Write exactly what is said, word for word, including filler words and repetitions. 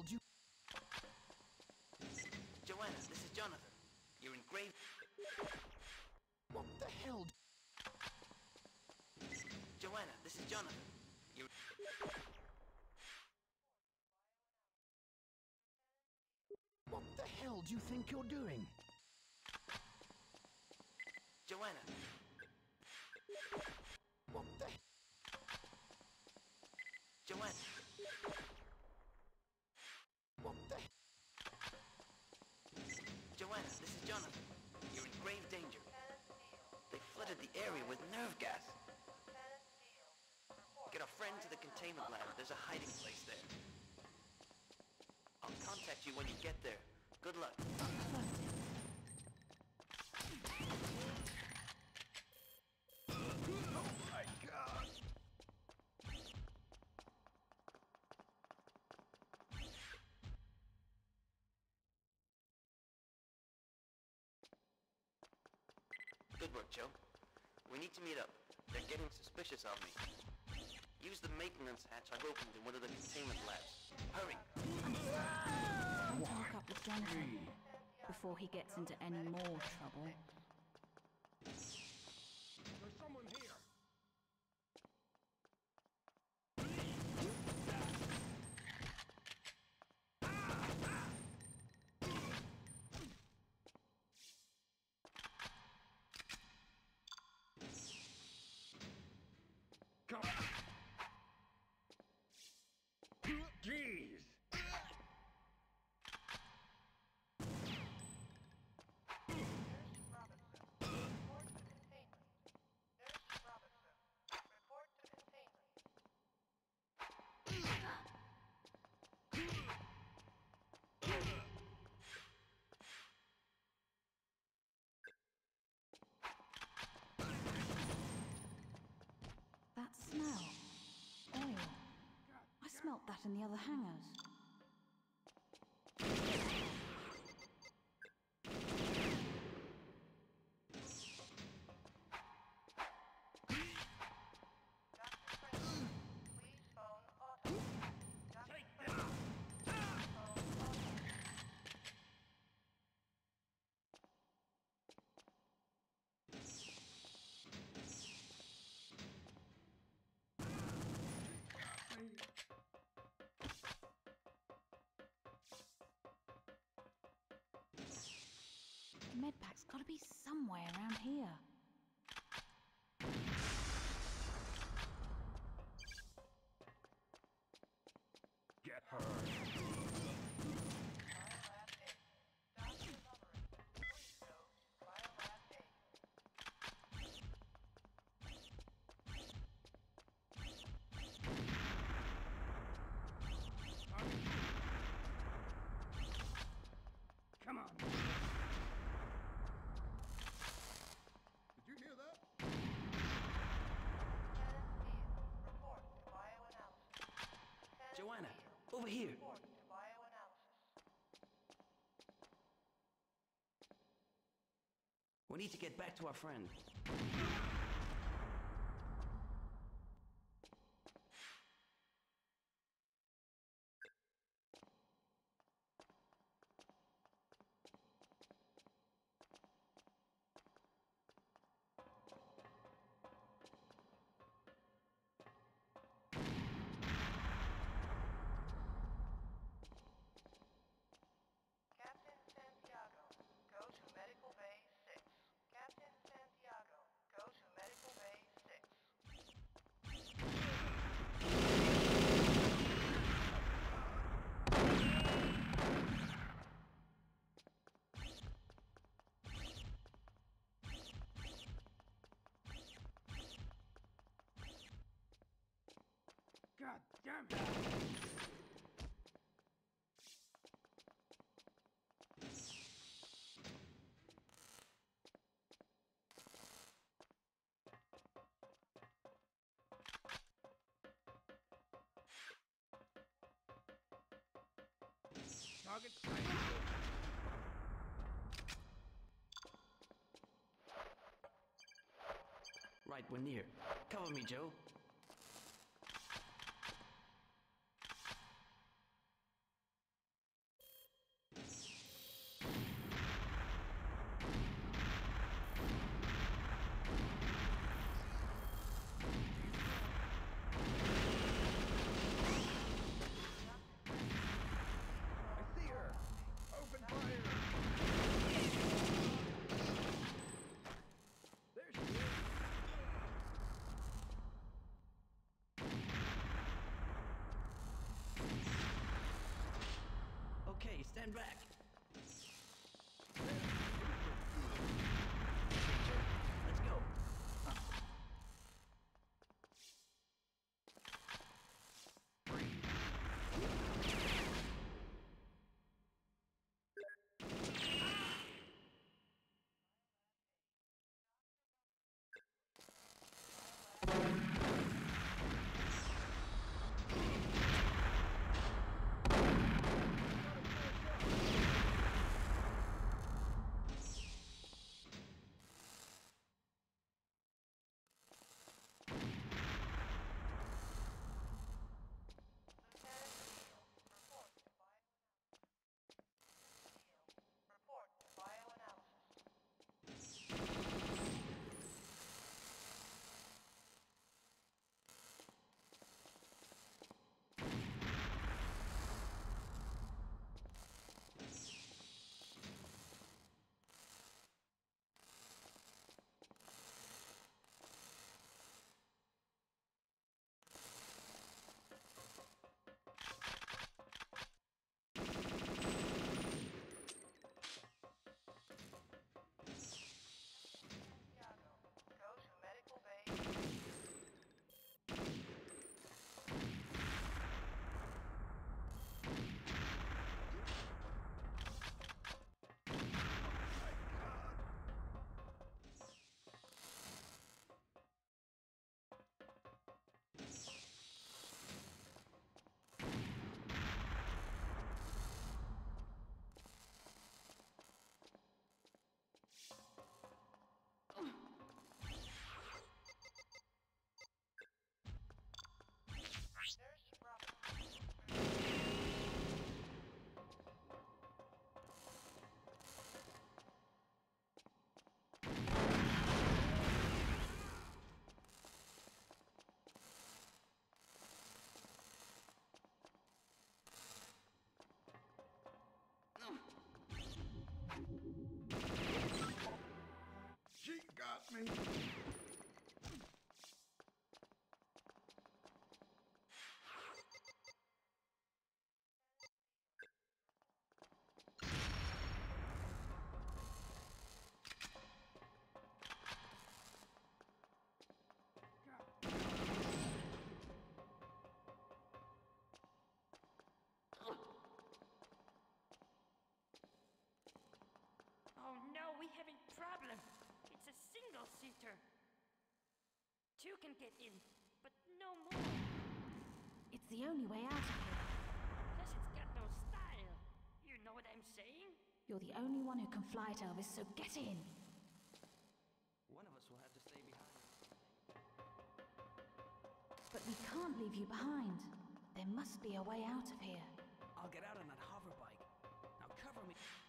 told you. Joanna, this is Jonathan. You're in grave. What the hell? Joanna, this is Jonathan. You're. What the hell do you think you're doing? Joanna. What the hell? Joanna. What the hell? Joanna, this is Jonathan. You're in grave danger. They flooded the area with nerve gas. Get a friend to the containment lab. There's a hiding place there. I'll contact you when you get there. Good luck. Good work, Joe. We need to meet up. They're getting suspicious of me. Use the maintenance hatch I've opened in one of the containment labs. Hurry! Why? Hook up with Jonathan before he gets into any more trouble. There's someone here. Smell. Oil. I smelt that in the other hangars. Medpack's gotta be somewhere around here. Get her. Joanna, over here. We need to get back to our friend. God damn it! Target sighted. Right, we're near. Cover me, Joe. Stand back. Let's go. She got me. Two can get in, but no more. It's the only way out of here. Plus it's got no style. You know what I'm saying? You're the only one who can fly it, Elvis, so get in. One of us will have to stay behind. But we can't leave you behind. There must be a way out of here. I'll get out on that hover bike. Now cover me.